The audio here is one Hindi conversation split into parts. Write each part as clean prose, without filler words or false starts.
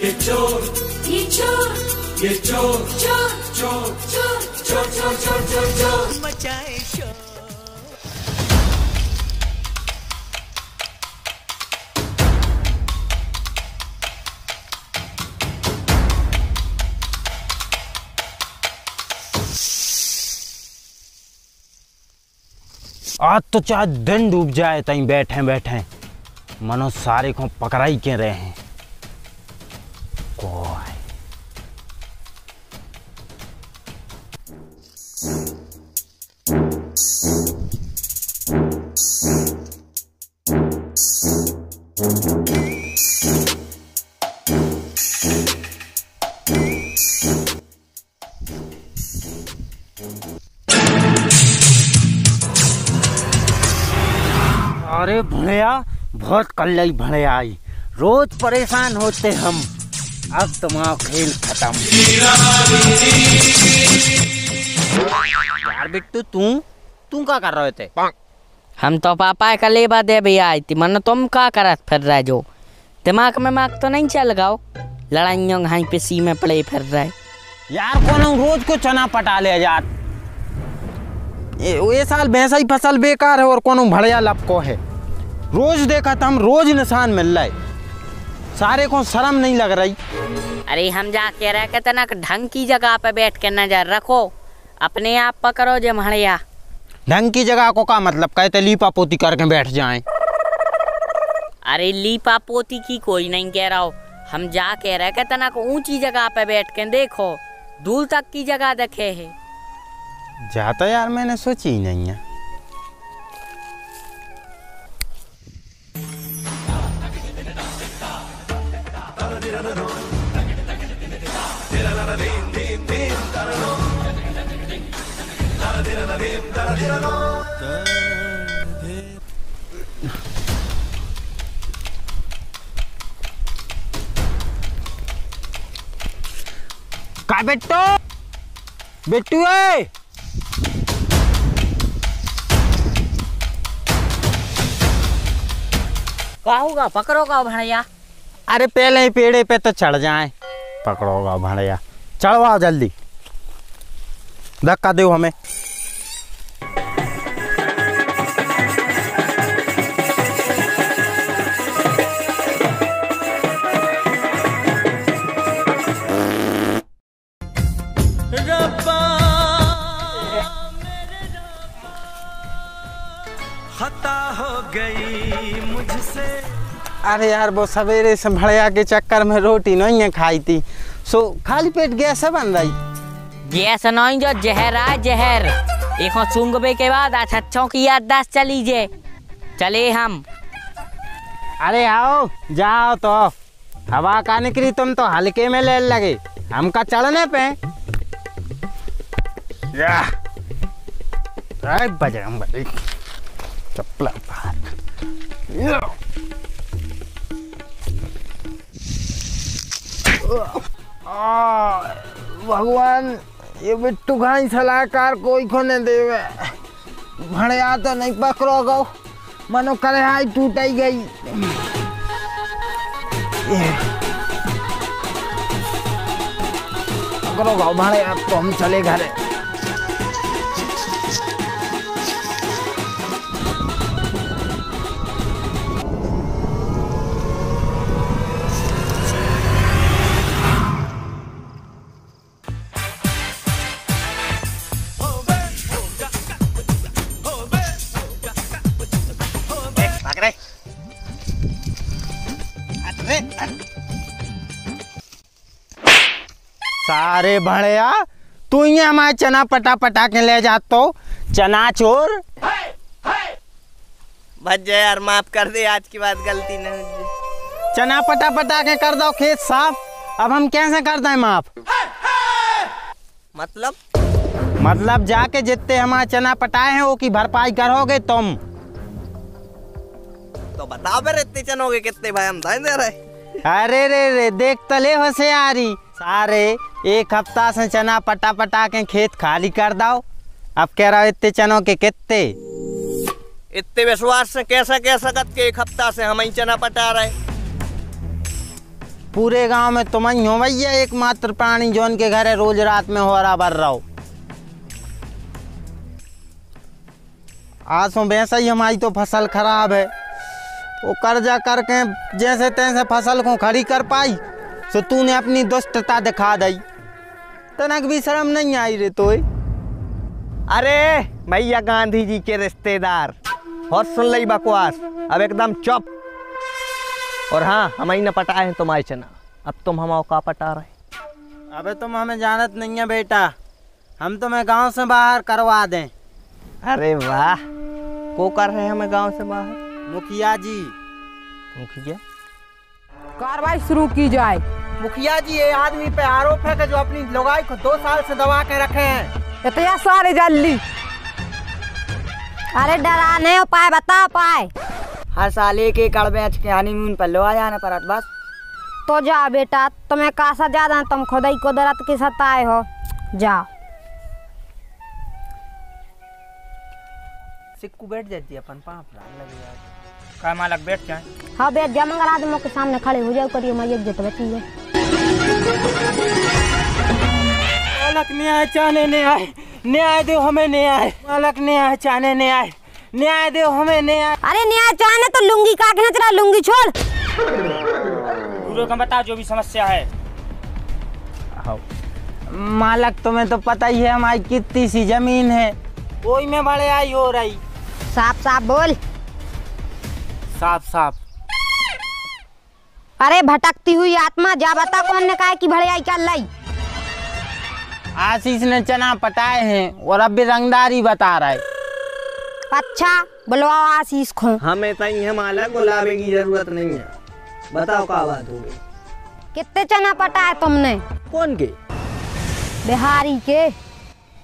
ये चोर चोर चोर चोर चोर चोर चोर चोर चोर चोर मचाए शोर। आज तो चाहे दिन डूब जाए तहीं बैठे बैठे मनो सारे को पकड़ाई के रहे हैं। अरे भड़या बहुत कल्लाई भड़या आई, रोज परेशान होते हम, अब तुम्हारा खेल खत्म। यार बिट्टू तू क्या कर रहे थे? हम तो पापा का लेबा दे भी आई थी, मनो तुम क्या करत फिर रहे जो? दिमाग में माग तो नहीं चल गाओ, लड़ाइयों घाई पे सी में पड़े फिर रहे। यार कोनो रोज को चना पटा ले जात, ये साल भैंसा ही फसल बेकार है और कोनो भड़िया लपको है। रोज देखा था हम, रोज निशान मिल रहा है, सारे को शर्म नहीं लग रही। अरे हम जा के रह के तना ढंग की जगह पे बैठ के नजर रखो, अपने आप पकड़ो जे भड़िया। ढंग की जगह को का मतलब? कहते लीपा पोती करके बैठ जाएं। अरे लीपा पोती की कोई नहीं कह रहा हो, हम जा के रह के तना ऊंची जगह पे बैठ के देखो, दूर तक की जगह देखे है। जाता यार मैंने सोची ही नहीं है। का बेटो बेटू है होगा, पकड़ोगा भड़िया। अरे पहले ही पेड़े पे तो चढ़ जाए, पकड़ोगा भड़िया। चढ़वाओ जल्दी, धक्का दो हमें। अरे यार वो सवेरे से भड़िया के चक्कर में रोटी नहीं खाई थी, सो खाली पेट गैस बन रही। गैस नहीं जो जहर आ जहर, एक सूंघबे के बाद अच्छों की याददाश्त चली जे। चले हम। अरे आओ जाओ तो, हवा का निकली तुम तो हल्के में ले लगे, हमका चढ़ने पे। बजरंग बली चप्पल भगवान, ये बिट्टू घाई सलाहकार कोई को नहीं देवे। भड़िया तो नहीं पकड़ो गो, मनो कलहाई टूट ही गई। पकड़ो गो भड़िया तो, हम चले घरे। सारे भड़िया तू ही हमारे चना पटा पटा के ले जाते हो, चना चोर। भज्जा यार माफ कर दे, आज की बात गलती न हो। चना पटा पटा के कर दो खेत साफ, अब हम कैसे कर दें माफ? मतलब जाके जितने हमारे चना पटाए हैं वो की भरपाई करोगे तुम? तो बताओ फिर इतने चनोगे कितने भाई हम दे रहे। अरे रे रे देख तले होशियारी, सारे एक हफ्ता से चना पटा पटा के खेत खाली कर दाओ, अब कह रहा इतने चनों के कितने? इतने विश्वास से कैसा कह सकते? एक हफ्ता से हम ही चना पटा रहे, पूरे गांव में तुम ही हो भैया एकमात्र प्राणी जोन के घर है, रोज रात में हो रहा भर रहा हो। आसो वैसा ही हमारी तो फसल खराब है, वो कर्जा करके जैसे तैसे फसल को खड़ी कर पाई तो तूने अपनी दुष्टता दिखा दी, तनक भी शर्म नहीं आई रे तो। अरे भैया गांधी जी के रिश्तेदार और सुन ली बकवास, अब एकदम चुप। और हाँ, हम ही न पटाए हैं तुम्हारे चना, अब तुम हम का पटा रहे। अबे तुम हमें जानत नहीं है बेटा, हम तुम्हें गांव से बाहर करवा दें। अरे वाह, को कर रहे हैं हमें गांव से बाहर? मुखिया जी। मुखिया? कार्रवाई शुरू की जाए। मुखिया जी, ये आदमी पे आरोप है कि जो अपनी लुगाई को 2 साल से दबा के रखे हैं। इतना सारे जल्दी। अरे डराने उपाय बता उपाय। हर साल एक एकड़ बेच के हनीमून पर लो आ जाना पर बस। तो जा बेटा, तुम्हें कासा ज्यादा, तुम खुदा ही कुदरत की सताए हो, जाओ। सिक्कू बैठ जाती अपन पाप लग का मालक बैठ जाए। हाँ बैठ जा, मंगल आदमों के सामने खड़े हो जाओ, करिए हमारी इज्जत बची है। मालक न्याय चाहने न्याय, न्याय दो हमें न्याय। मालक न्याय चाहने न्याय, न्याय दो हमें न्याय। अरे न्याय चाहने तो लुंगी काट ना चला, लुंगी छोड़। गुरु का बताओ जो भी समस्या है। हाँ। मालक तुम्हें तो पता ही है हमारी कितनी सी जमीन है, कोई में बड़े आई हो रही। साफ साफ बोल, साफ साफ। अरे भटकती हुई आत्मा, जा बता कौन ने कहा कि भड़ियाई चल रही? आशीष ने चना पटाए हैं और अब भी रंगदारी बता रहा है। अच्छा बुलवाओ आशीष को। हमें तई है माला, बुलावे की जरूरत नहीं है। बताओ क्या बात हो गई? कितने चना पटाए तुमने? कौन के? बिहारी के।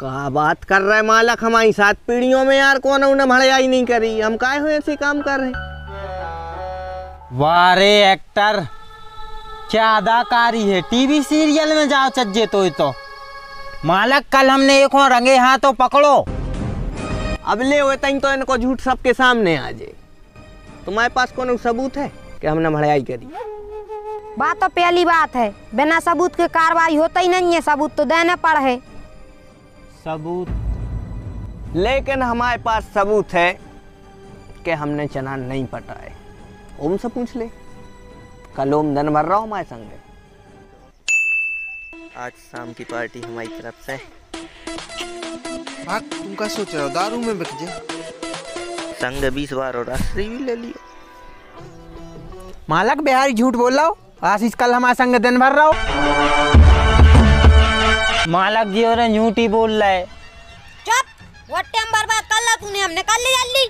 कहा बात कर रहे मालक, हमारी 7 पीढ़ियों में यार कौन उन्हें भड़ियाई नहीं करी, हम काहे हुए ऐसे काम कर रहे। वाह रे एक्टर, क्या अदाकारी है, टीवी सीरियल में जाओ चज्जे। तो मालक कल हमने एक और रंगे हाथों पकड़ो, अब ले हुए तो इनको झूठ सबके सामने आ जाए। तुम्हारे पास कौन सबूत है कि हमने भड़ाई करी? बात तो पहली बात है, बिना सबूत के कार्रवाई होता ही नहीं है, सबूत तो देना पड़े। सबूत? लेकिन हमारे पास सबूत है कि हमने चना नहीं पटाए। ओम से पूछ ले, कल ओम दिन भर रहा हूँ हमारे संग। आज शाम की पार्टी हमारी तरफ से। भाग, तुम क्या सोच रहे हो, दारू में बिक जाए। संग 20 बार और राष्ट्रीय भी ले लियो। मालक बिहारी झूठ बोल रहा हो, आशीष कल हमारे संग दिन भर रहा हो। मालक जी और झूठ ही बोल रहा है। चुप, वो टाइम बर्बाद कर ला तूने, हमने कर ली जल्दी।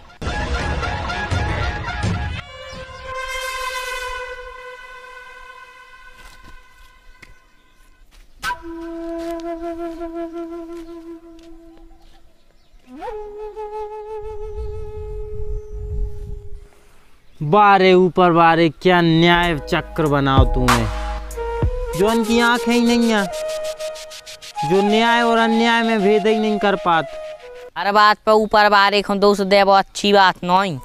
बारे ऊपर बारे, क्या न्याय चक्र बनाओ तूने, जो इनकी आंखें ही नहीं है, जो न्याय और अन्याय में भेद ही नहीं कर पाते। अरे बात पर ऊपर बारे खो दोस्त दे, बहुत अच्छी बात नहीं।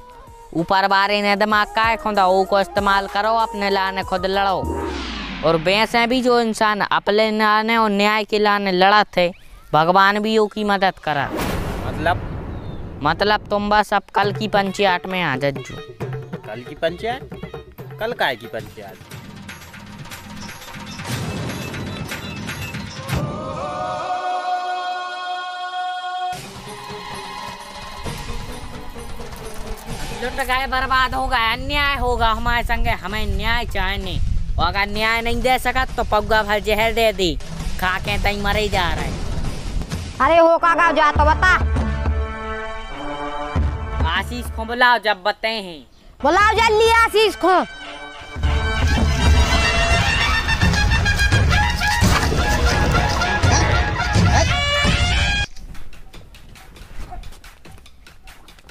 ऊपर बारे ने दिमाग का खोदा, वो को इस्तेमाल करो अपने लाने, खुद लड़ो। और वैसे भी जो इंसान अपने लाने और न्याय के लाने लड़ा थे, भगवान भी वो की मदद करा। मतलब तुम बस अब कल की पंचायत में आ जाओ। कल की पंचायत? कल काय की पंचायत? जो टकाए बर्बाद होगा, अन्याय होगा हमारे संगे, हमें न्याय चाहिए। और अगर न्याय नहीं दे सका तो पग्गा भर जहर दे दी, खा के तई मरे जा रहे। अरे हो का जा तो बता। आशीष को बुलाओ, जब बताए हैं बुलाओ जल्दी आशीष को।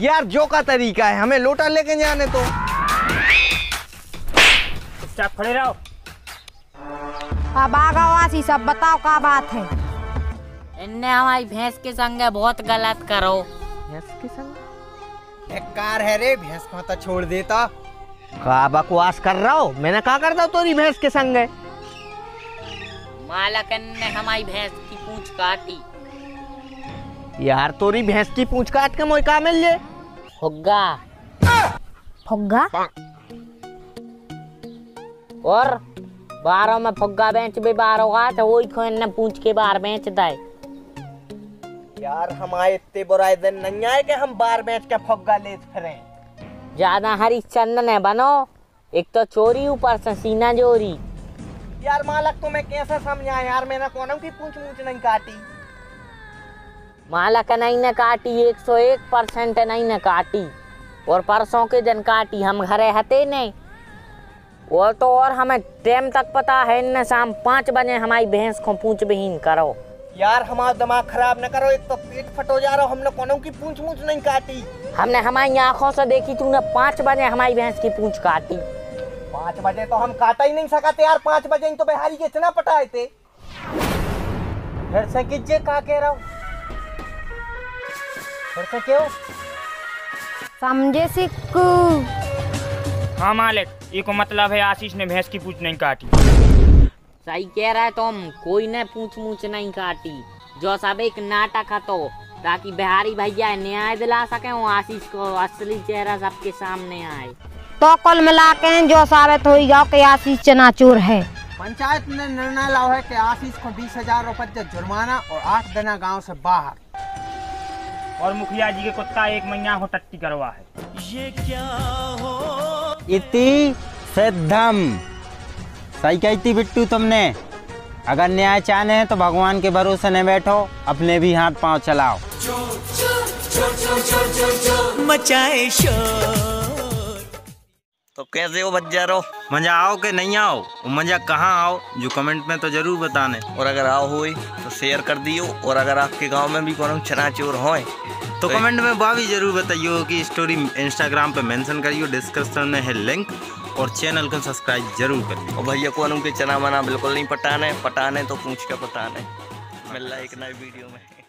यार जो का तरीका है, हमें लोटा लेके जाने तो। चुपचाप खड़े रहो। अब आगा आशीष, अब बताओ क्या बात है। इनने हमारी भैंस के संग बहुत गलत करो। भैंस के संग? बेकार है रे, भैंस को तो छोड़ देता, का बकवास कर रहा हो? मैंने कहा करता तोरी भैंस के संग है। मालकन ने हमारी भैंस की पूंछ काटी। यार तोरी भैंस की पूंछ काट के मोई का मिल ले फुग्गा फुग्गा और बारो में फुग्गा बेच भी बारो का तो वही खोन ने पूंछ के बार बेचता है। यार हमारे इतने बुराई दिन नहीं आए कि हम बार बेच के फुग्गा ले फिरें। ज्यादा हरिश्चंद्र है बनो, एक तो चोरी ऊपर से सीना जोरी। यार मालक तुम्हें कैसे समझा यार, मैंने कोनों की पूंछ मूछ नहीं काटी। मालक नहीं ने काटी, 101% नहीं ने काटी। और परसों के दिन काटी, हम घरे हते नहीं। वो तो और हमें टाइम तक पता है न, शाम 5 बजे हमारी भैंस को पूंछ विहीन करो। यार हमारा दिमाग खराब न करो, एक तो पेट फटो जा रहा, हमने कोनों की पूंछ मूछ नहीं काटी। हमने हमारी आंखों से देखी तूने 5 बजे हमारी भैंस की पूंछ काटी। 5 बजे तो हम काटा ही नहीं सकते यार, 5 बजे ही तो बिहारी के इतना पटाए थे। घर से किज्जे का कह रहा हूँ, घर से क्यों समझे सिक्कू? हाँ मालिक, ये को मतलब है आशीष ने भैंस की पूंछ नहीं काटी। सही कह रहा है तुम, कोई ने पूंछ मूछ नहीं काटी। जो सब एक नाटक है तो ताकि बिहारी भैया न्याय दिला सके, आशीष को असली चेहरा सबके सामने आए। तो कुल मिला के जो साबित हो गया कि आशीष चनाचूर है। पंचायत ने निर्णय लाओ है कि आशीष को 20,000 रुपए का जुर्माना और 8 दिन गांव से बाहर, और मुखिया जी के कुत्ता 1 महीना को टट्टी करवा है। ये क्या हो इति सिद्धम, सही कहती बिट्टू तुमने। अगर न्याय चाहने हैं तो भगवान के भरोसे न बैठो, अपने भी हाथ पांव चलाओ। मचाए शोर। तो कैसे हो बच्चारो, मजा आओ कि नहीं आओ? मजा कहाँ आओ जो कमेंट में तो जरूर बताने, और अगर आओ हो तो शेयर कर दियो। और अगर आपके गांव में भी कोई चनाचोर हो तो कमेंट में भाभी जरूर बताइयो कि स्टोरी इंस्टाग्राम पे मेंशन करियो, डिस्क्रिप्शन में है लिंक। और चैनल को सब्सक्राइब जरूर करियो। और भैया को चना मना बिल्कुल नहीं पटाने, पटाने तो पूछ के पटाने। मिल रहा एक नई वीडियो में।